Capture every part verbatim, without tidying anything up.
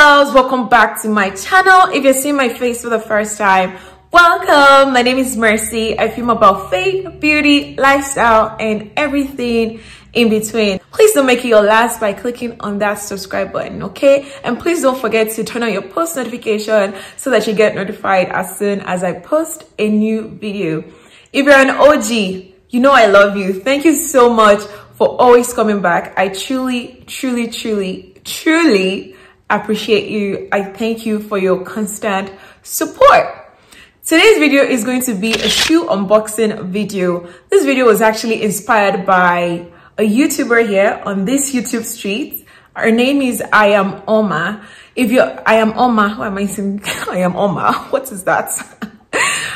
loves, welcome back to my channel. If you're seeing my face for the first time, welcome. My name is Mercy. I film about faith, beauty, lifestyle, and everything in between. Please don't make it your last by clicking on that subscribe button, okay? And please don't forget to turn on your post notification so that you get notified as soon as I post a new video. If you're an O G, you know I love you. Thank you so much for always coming back. I truly, truly, truly, truly appreciate you. I thank you for your constant support. Today's video is going to be a shoe unboxing video. This video was actually inspired by a YouTuber here on this YouTube street. Her name is I am Oma. If you're I am Oma, who am I saying? I am Oma. What is that?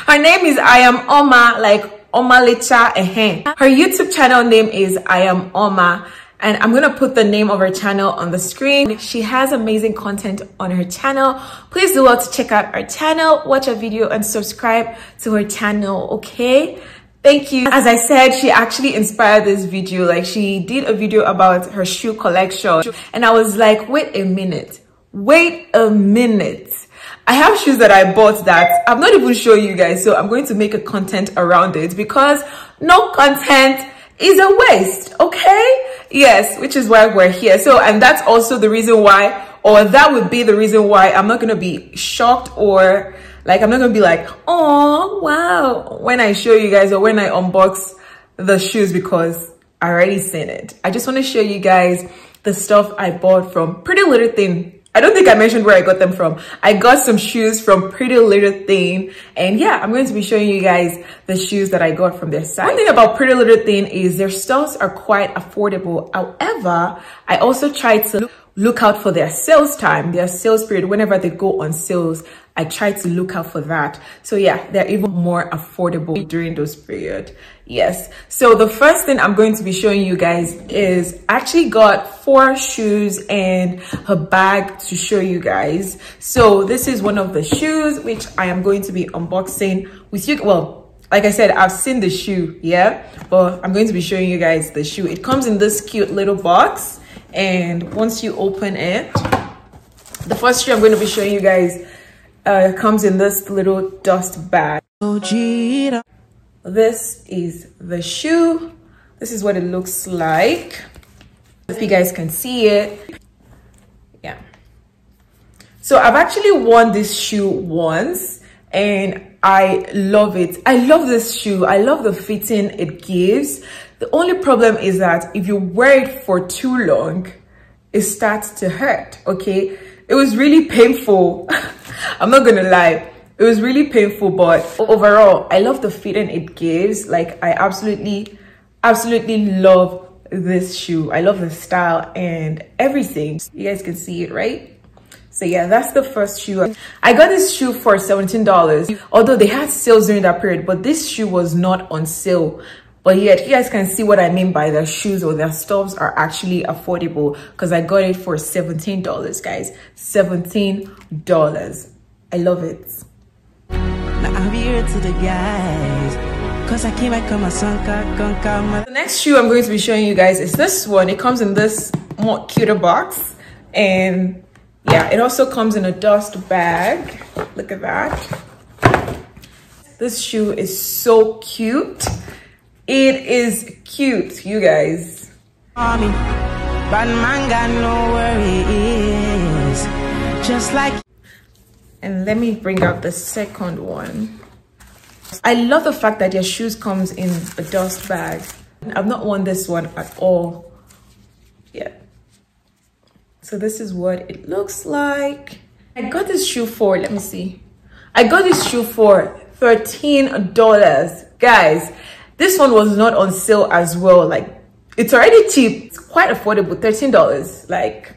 Her name is I am Oma, like Oma Lecha Ehen. Her YouTube channel name is I am Oma. And I'm gonna put the name of her channel on the screen. She has amazing content on her channel. Please do well to check out her channel, watch her video, and subscribe to her channel, okay? Thank you. As I said, she actually inspired this video. Like, she did a video about her shoe collection. And I was like, wait a minute, wait a minute. I have shoes that I bought that I'm not even showing you guys, so I'm going to make a content around it because no content is a waste, okay? Yes, which is why we're here. So, and that's also the reason why, or that would be the reason why I'm not gonna be shocked, or like I'm not gonna be like, oh wow, when I show you guys or when I unbox the shoes, because I already seen it. I just want to show you guys the stuff I bought from Pretty Little Thing. I don't think I mentioned where I got them from. I got some shoes from Pretty Little Thing. And yeah, I'm going to be showing you guys the shoes that I got from their site. One thing about Pretty Little Thing is their stores are quite affordable. However, I also try to look out for their sales time, their sales period. Whenever they go on sales, I try to look out for that. So yeah, they're even more affordable during those periods. Yes. So the first thing I'm going to be showing you guys is I actually got four shoes and a bag to show you guys. So this is one of the shoes which I am going to be unboxing with you. Well, like I said, I've seen the shoe, yeah, but I'm going to be showing you guys the shoe. It comes in this cute little box. And once you open it, the first shoe I'm going to be showing you guys uh, comes in this little dust bag. This is the shoe. This is what it looks like. If you guys can see it. Yeah. So I've actually worn this shoe once and I love it. I love this shoe. I love the fitting it gives. The only problem is that if you wear it for too long, it starts to hurt, okay? It was really painful. I'm not gonna lie. It was really painful, but overall, I love the fitting it gives. Like, I absolutely, absolutely love this shoe. I love the style and everything. You guys can see it, right? So yeah, that's the first shoe. I got this shoe for seventeen dollars, although they had sales during that period, but this shoe was not on sale. But yet, you guys can see what I mean by their shoes or their stuffs are actually affordable, because I got it for seventeen dollars, guys. seventeen dollars. I love it. Now I'm here to the guys, because I came back on my son. The next shoe I'm going to be showing you guys is this one. It comes in this more cuter box. And yeah, it also comes in a dust bag. Look at that. This shoe is so cute. It is cute, you guys. Mommy, but man got no worries, just like. And let me bring out the second one. I love the fact that your shoes comes in a dust bag. I've not worn this one at all yet. So this is what it looks like. I got this shoe for, let me see. I got this shoe for thirteen dollars, guys. This one was not on sale as well. Like, it's already cheap. It's quite affordable, thirteen dollars. Like,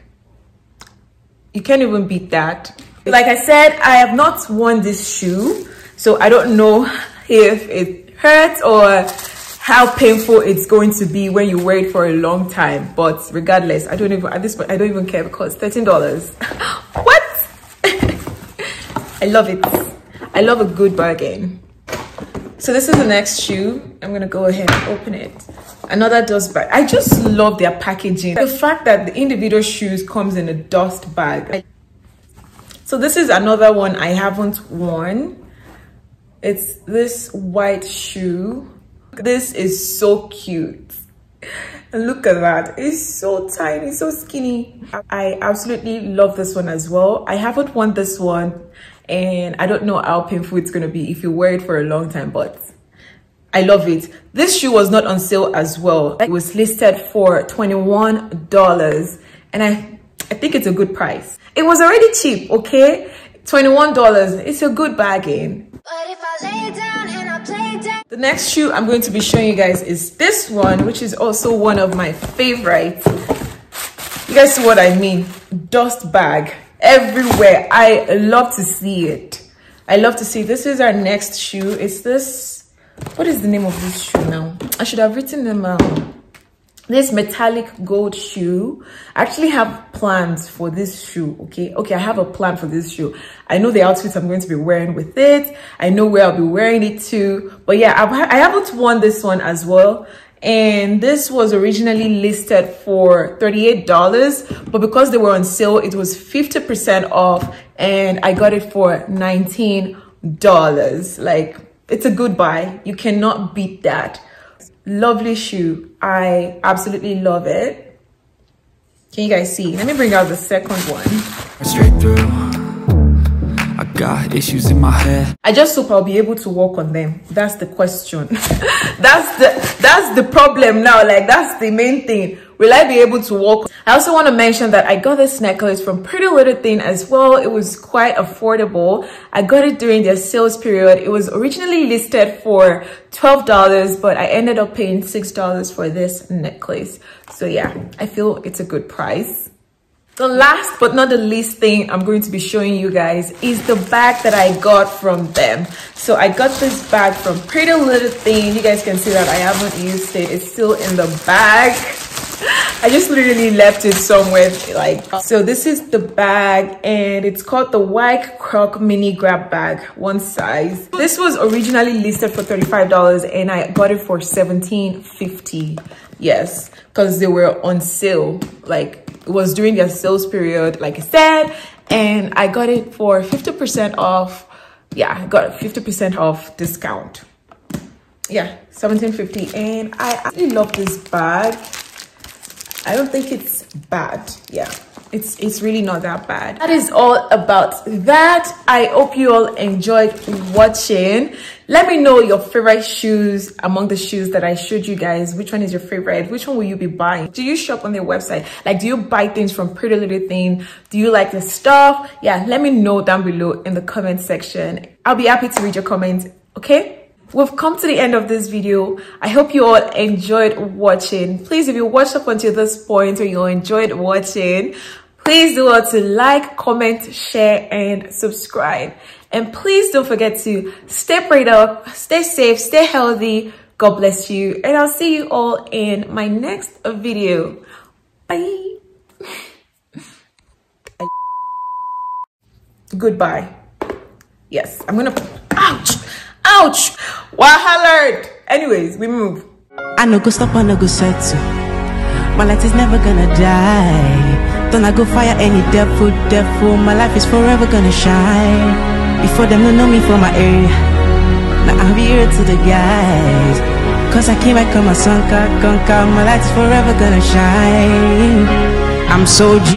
you can't even beat that. Like I said, I have not worn this shoe, so I don't know if it hurts or how painful it's going to be when you wear it for a long time. But regardless, I don't even, at this point, I don't even care, because thirteen dollars. What? I love it. I love a good bargain. So this is the next shoe. I'm gonna go ahead and open it. Another dust bag. I just love their packaging. The fact that the individual shoes comes in a dust bag. So this is another one I haven't worn. It's this white shoe. This is so cute. Look at that. It's so tiny, so skinny. I absolutely love this one as well. I haven't worn this one, and I don't know how painful it's going to be if you wear it for a long time, but I love it. This shoe was not on sale as well. It was listed for twenty-one dollars, and I, I think it's a good price. It was already cheap, okay? twenty-one dollars. It's a good bargain. But if I lay down and I play down. The next shoe I'm going to be showing you guys is this one, which is also one of my favorites. You guys see what I mean? Dust bag everywhere. I love to see it. I love to see. This is our next shoe. It's this. What is the name of this shoe now? I should have written them out. This metallic gold shoe. I actually have plans for this shoe, okay? Okay, I have a plan for this shoe. I know the outfits I'm going to be wearing with it. I know where I'll be wearing it to. But yeah, I've, I haven't worn this one as well. And this was originally listed for thirty-eight dollars. But because they were on sale, it was fifty percent off. And I got it for nineteen dollars. Like, it's a good buy. You cannot beat that. Lovely shoe. I absolutely love it. Can you guys see? Let me bring out the second one. Straight through. I got issues in my head. I just hope I'll be able to walk on them. That's the question. that's the that's the problem now. Like, that's the main thing. Will I be able to walk? I also want to mention that I got this necklace from Pretty Little Thing as well. It was quite affordable. I got it during their sales period. It was originally listed for twelve dollars, but I ended up paying six dollars for this necklace. So yeah, I feel it's a good price. The last but not the least thing I'm going to be showing you guys is the bag that I got from them. So I got this bag from Pretty Little Thing. You guys can see that I haven't used it. It's still in the bag. I just literally left it somewhere, like so. This is the bag, and it's called the White Croc Mini Grab Bag, one size. This was originally listed for thirty-five dollars, and I got it for seventeen fifty. Yes, because they were on sale. Like, it was during their sales period, like I said, and I got it for fifty percent off. Yeah, I got fifty percent off discount. Yeah, seventeen fifty, and I actually love this bag. I don't think it's bad. Yeah, it's it's really not that bad. That is all about that. I hope you all enjoyed watching. Let me know your favorite shoes among the shoes that I showed you guys. Which one is your favorite? Which one will you be buying? Do you shop on their website? Like, do you buy things from Pretty Little Thing? Do you like the stuff? Yeah, let me know down below in the comment section. I'll be happy to read your comments, okay? We've come to the end of this video. I hope you all enjoyed watching. Please, if you watched up until this point or you enjoyed watching, please do well to like, comment, share, and subscribe. And please don't forget to stay prayed up, stay safe, stay healthy. God bless you. And I'll see you all in my next video. Bye. Goodbye. Yes, I'm going to... Ouch! Ouch! Wahala! Anyways, we move. I no go stop, I no go settle. My light is never gonna die. Don't I go fire any devil, devil. My life is forever gonna shine. Before them no know me from my area. Now I'll be here to the guys. Cause I came back on my sun car, gun car. My light is forever gonna shine. I'm so G.